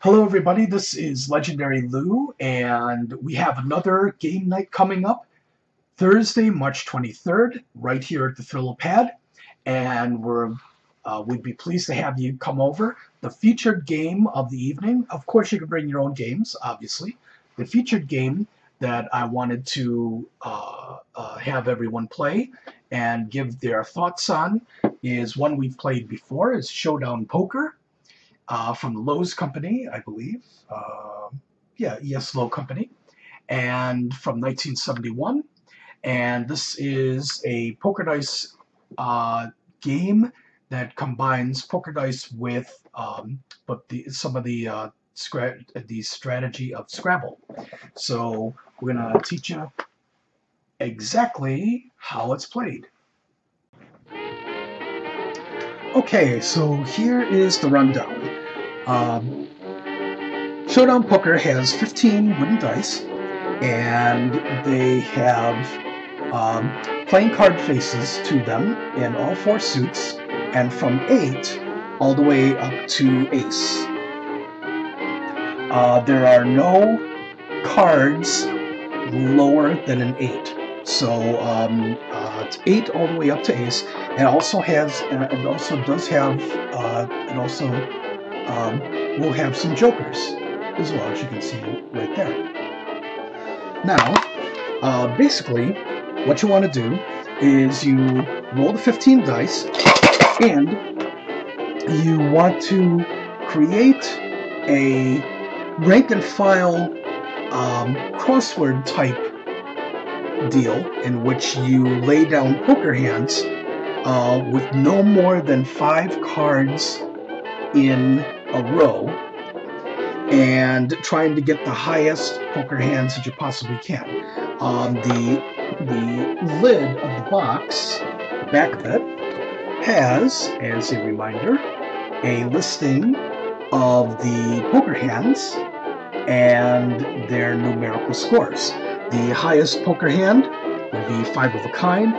Hello everybody, this is Legendary Lou, and we have another game night coming up Thursday, March 23rd, right here at the Thrill Pad, and we'd be pleased to have you come over. The featured game of the evening, of course you can bring your own games, obviously. The featured game that I wanted to have everyone play and give their thoughts on is one we've played before, is Showdown Poker. From Lowe's Company, I believe. Yeah, E.S. Lowe Company. And from 1971. And this is a Poker Dice game that combines Poker Dice with the strategy of Scrabble. So we're going to teach you exactly how it's played. Okay, so here is the rundown. Showdown Poker has 15 wooden dice, and they have playing card faces to them in all four suits, and from 8 all the way up to ace. There are no cards lower than an 8. So it's 8 all the way up to ace. It also has, will have some jokers as well, as you can see right there. Now, basically, what you want to do is you roll the 15 dice, and you want to create a rank and file crossword type deal in which you lay down poker hands with no more than 5 cards in a row, and trying to get the highest poker hands that you possibly can. The lid of the box, backlit, has, as a reminder, a listing of the poker hands and their numerical scores. The highest poker hand would be 5 of a kind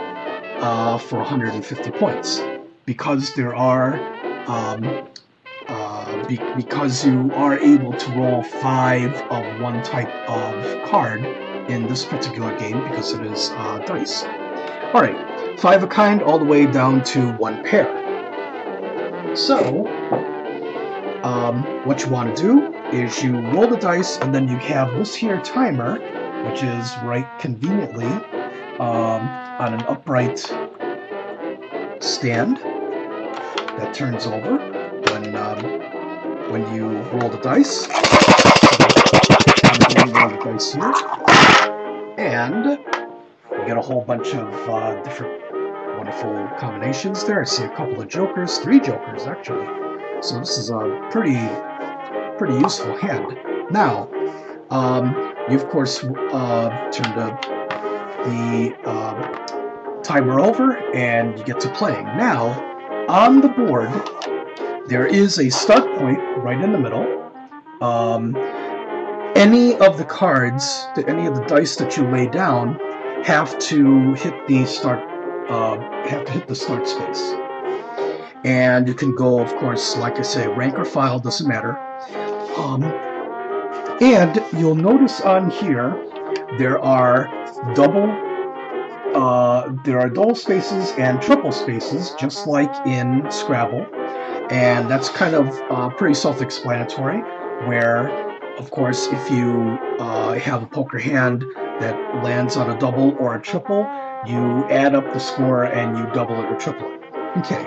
for 150 points. Because there are, because you are able to roll 5 of one type of card in this particular game, because it is dice. All right, 5 of a kind all the way down to 1 pair. So, what you want to do is you roll the dice, and then you have this here timer, which is right conveniently on an upright stand that turns over when you roll the dice. I'm going to roll the dice here, and we get a whole bunch of different wonderful combinations there. I see a couple of jokers, 3 jokers actually. So this is a pretty useful hand. Now, you, of course, turn the timer over, and you get to playing. Now, on the board, there is a start point right in the middle. Any of the cards, any of the dice that you lay down, have to hit the start. Have to hit the start space, and you can go, of course, like I say, rank or file, doesn't matter. And you'll notice on here there are double spaces and triple spaces, just like in Scrabble, and that's kind of pretty self-explanatory. Where, of course, if you have a poker hand that lands on a double or a triple, you add up the score and you double it or triple it. Okay.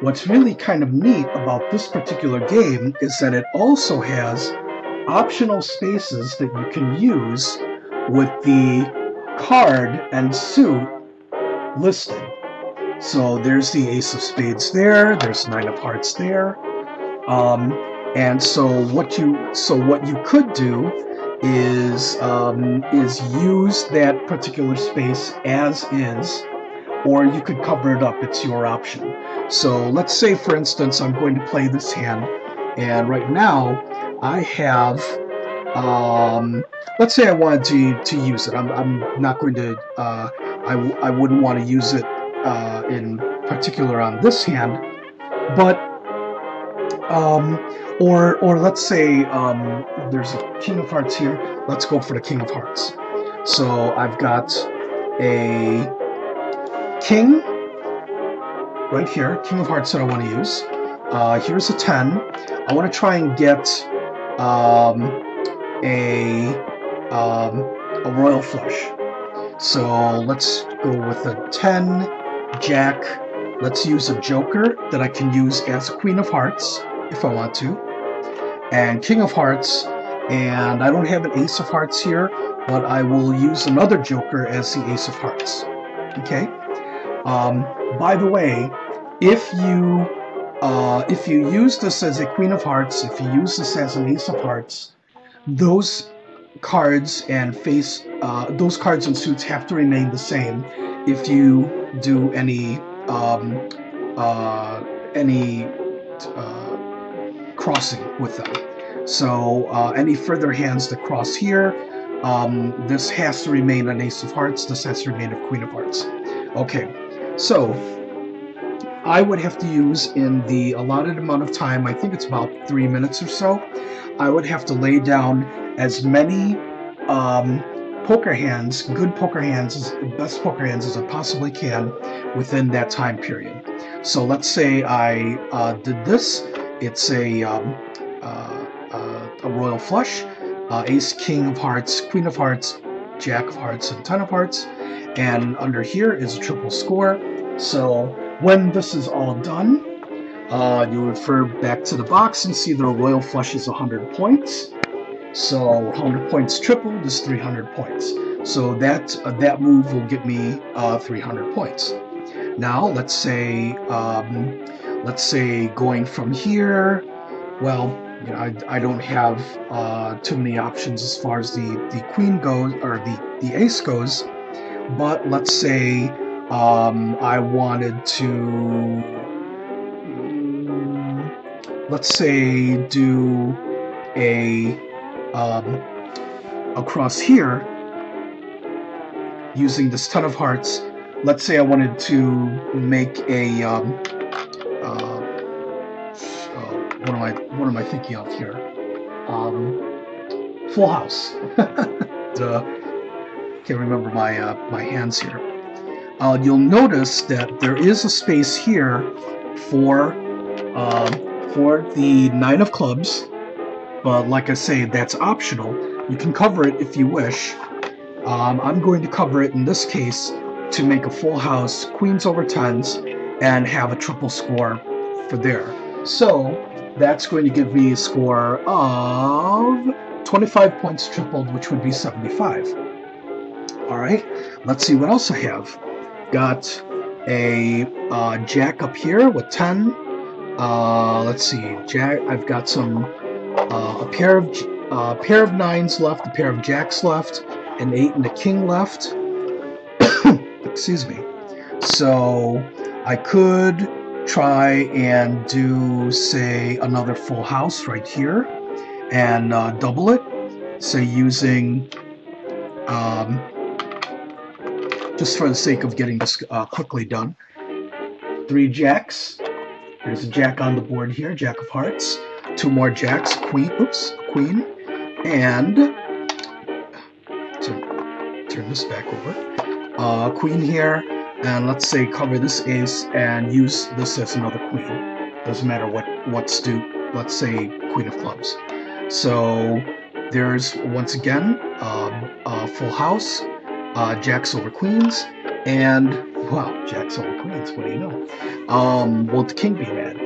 What's really kind of neat about this particular game is that it also has optional spaces that you can use with the card and suit listed. So there's the ace of spades there, there's 9 of hearts there, and so what you could do is use that particular space as is or you could cover it up. It's your option. So let's say, for instance, I'm going to play this hand, and right now I have, let's say I wanted to use it. I'm not going to, I wouldn't want to use it in particular on this hand, but, or let's say there's a king of hearts here. Let's go for the king of hearts. So I've got a king right here, king of hearts that I want to use. Here's a 10. I want to try and get a royal flush. So let's go with a 10, jack. Let's use a joker that I can use as queen of hearts if I want to, and king of hearts. And I don't have an ace of hearts here, but I will use another joker as the ace of hearts. Okay. By the way, if you use this as a queen of hearts, if you use this as an ace of hearts, those cards and face those cards and suits have to remain the same. If you do any crossing with them, so any further hands that cross here, this has to remain an ace of hearts. This has to remain a queen of hearts. Okay, so I would have to use, in the allotted amount of time, I think it's about 3 minutes or so, I would have to lay down as many poker hands, good poker hands, best poker hands as I possibly can within that time period. So let's say I did this. It's a royal flush, ace, king of hearts, queen of hearts, jack of hearts, and ten of hearts. And under here is a triple score. So when this is all done, you refer back to the box and see the royal flush is 100 points. So 100 points tripled is 300 points. So that that move will get me 300 points. Now let's say going from here. Well, you know, I don't have too many options as far as the queen goes, or the ace goes. But let's say I wanted to, let's say, do across here using this ten of hearts. Let's say I wanted to make a, what am I thinking of here? Full house. Duh. Can't remember my my hands here. You'll notice that there is a space here for the nine of clubs, but like I say, that's optional. You can cover it if you wish. I'm going to cover it in this case to make a full house, queens over tens, and have a triple score for there. So that's going to give me a score of 25 points tripled, which would be 75. All right, let's see what else I have. Got a jack up here with 10. Let's see, jack. I've got some a pair of nines left, a pair of jacks left, an 8 and a king left. Excuse me. So I could try and do, say, another full house right here, and double it. Say using. Just for the sake of getting this quickly done. Three jacks. There's a jack on the board here, jack of hearts. Two more jacks, queen, oops, queen. And to turn this back over. Queen here, and let's say cover this ace and use this as another queen. Doesn't matter what suit, let's say queen of clubs. So there's, once again, a full house. Jacks over queens, and wow, jacks over queens, what do you know? Won't the king be mad?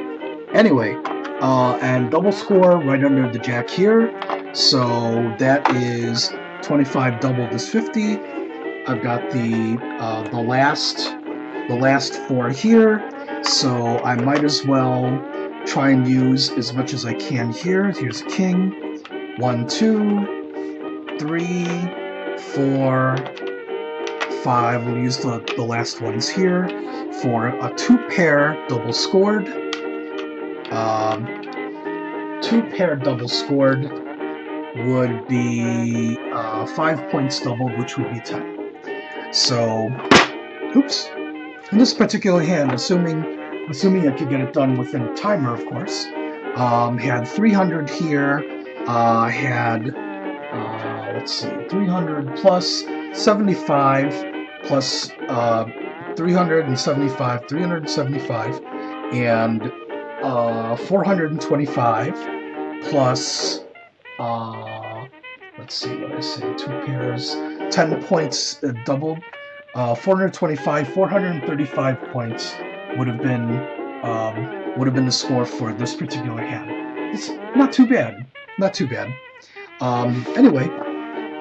Anyway, and double score right under the jack here, so that is 25 doubled is 50. I've got the last four here, so I might as well try and use as much as I can here. Here's a king, 1, 2, 3, 4, 5, we'll use the last ones here for a 2-pair double scored. 2-pair double scored would be 5 points doubled, which would be 10. So, oops. In this particular hand, assuming I could get it done within a timer, of course, had 300 here, let's see, 300 plus 75 plus 375, 375, and 425 plus, let's see what I say, 2 pairs, 10 points doubled, 425, 435 points would have been the score for this particular hand. It's not too bad, not too bad. Anyway,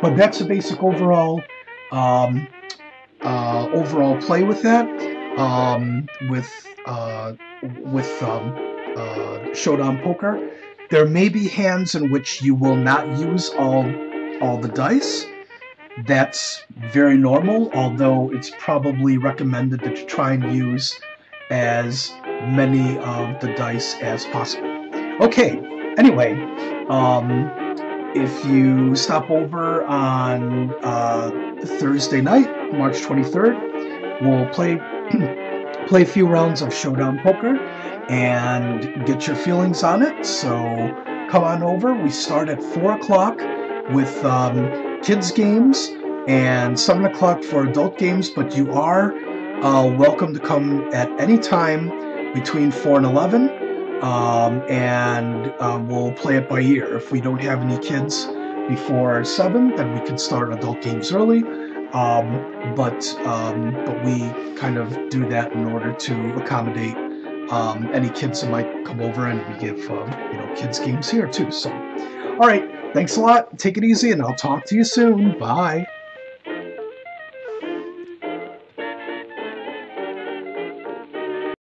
but that's a basic overall overall play with that, with Showdown Poker. There may be hands in which you will not use all the dice. That's very normal, although it's probably recommended that you try and use as many of the dice as possible. Okay, anyway, if you stop over on Thursday night, March 23rd, we'll play a few rounds of Showdown Poker and get your feelings on it. So come on over. We start at 4 o'clock with kids games and 7 o'clock for adult games, but you are welcome to come at any time between 4 and 11. We'll play it by ear. If we don't have any kids before 7, then we can start adult games early. But we kind of do that in order to accommodate any kids that might come over, and we give you know, kids games here too. So, all right, thanks a lot. Take it easy, and I'll talk to you soon. Bye.